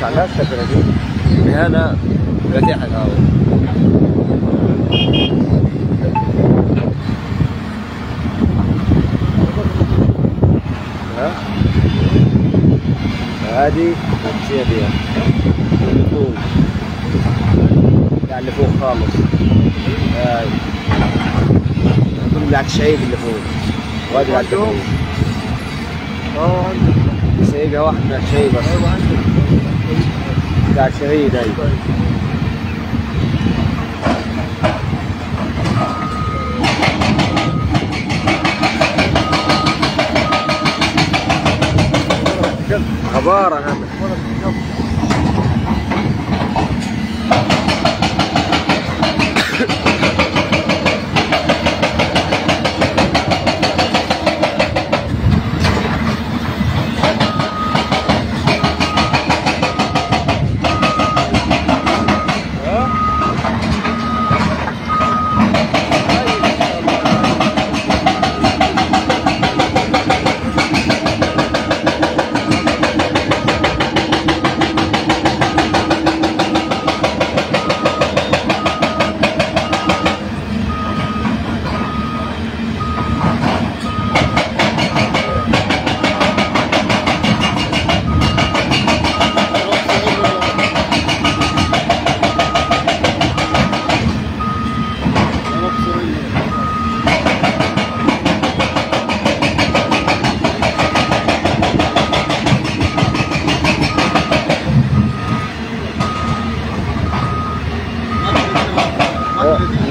شعلات تبردي بهنا رديح الهواء. هذه نمشيها بها الفوق، يعني اللي فوق خالص هاي ضمن العكشعيب اللي فوق، وهذه على الفوق سيبها واحد من العكشعيب بس بتاع الشهيد هاي. عبارة نعمل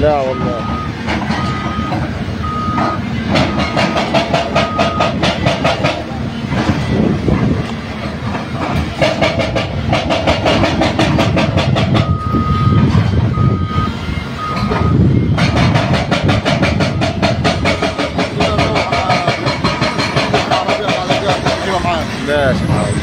لا والله. ماشي حاضر.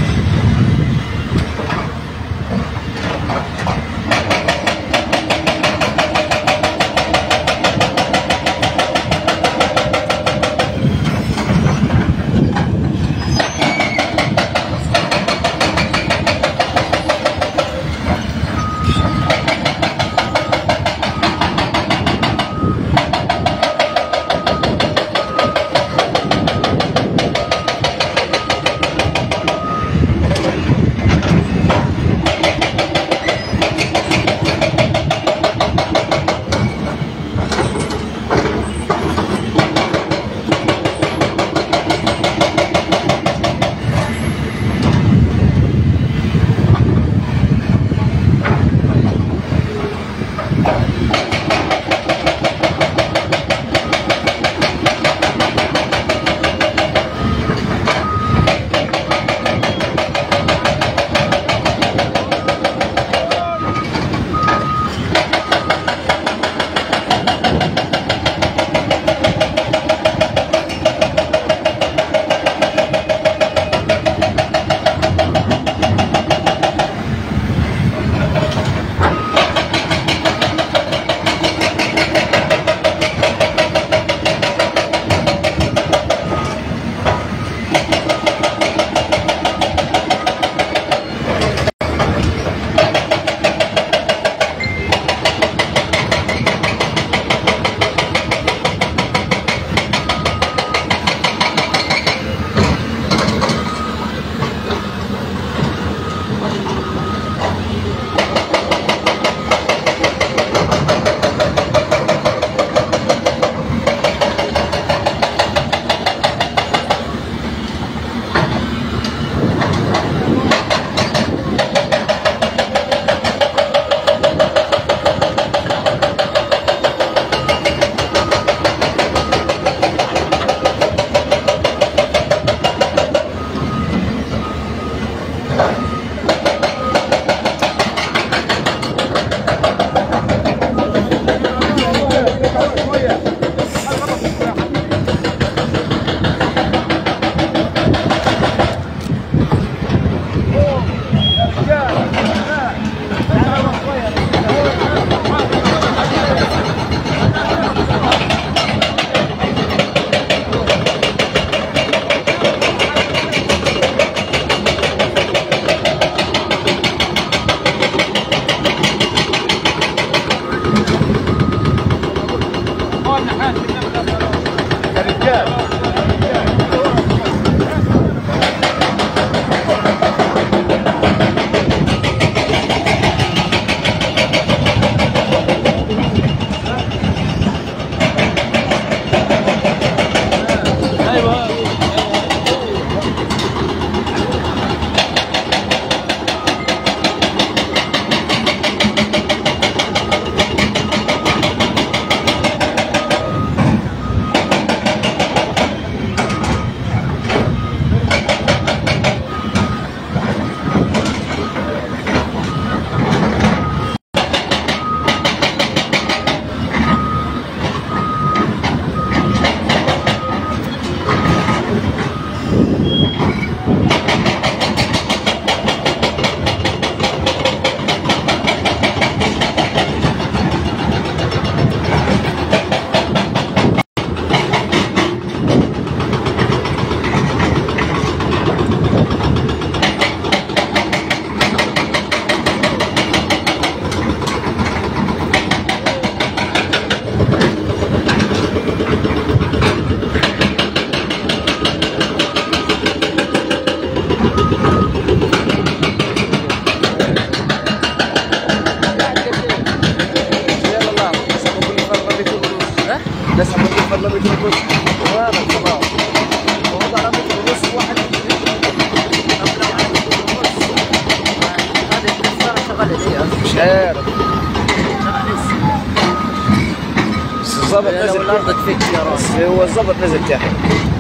الظبط نزل تحت،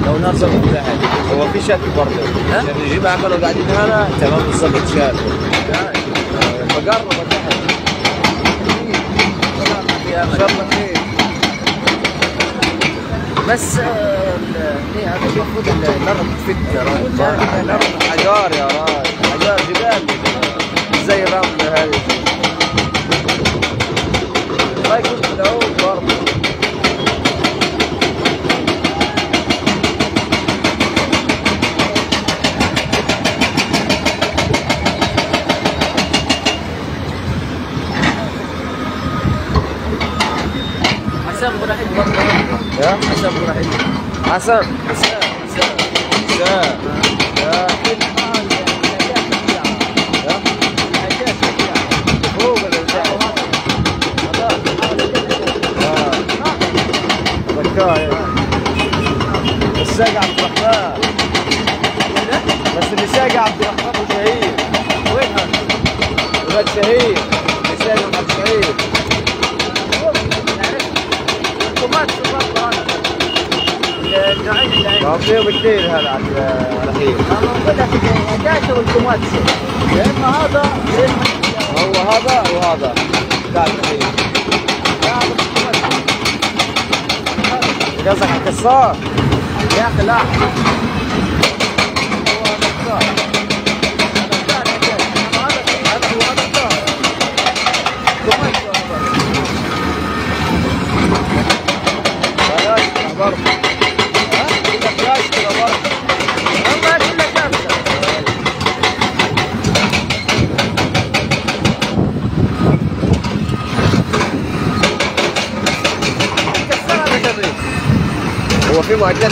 لو نار ظبط تحت، هو في شكل برضه، يعني يجيبها عملوا قاعدين هنا تمام الظبط شال، فقربت تحت، إن شاء الله خير، بس ليه هذا المفروض الأرض تفك يا راجل، الأرض حجار يا راجل، حجار جبال زي رملة هذه، الله يكون في العون برضه. يا حسن راح يجي حسن حسن حسن يا فوق الساق عبد الرحمن بس اللي ساق عبد الرحمن وشهير وينها؟ ولاد شهير اللي ساق عبد الشهير تعطيهم اثنين هذا على الاخير. اقول لك الداشه والكوماتس يا اما هذا يا اما هو هذا وهذا بتاع الاخير. قصدك الكسار؟ يا اخي لا. هو في معدات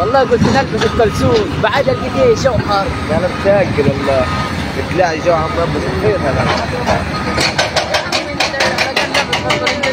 والله قلت نلبس الكلسون بعد الإيدي جو حار. أنا متأكد والله بتلاقي جو عم ربي خير هذا.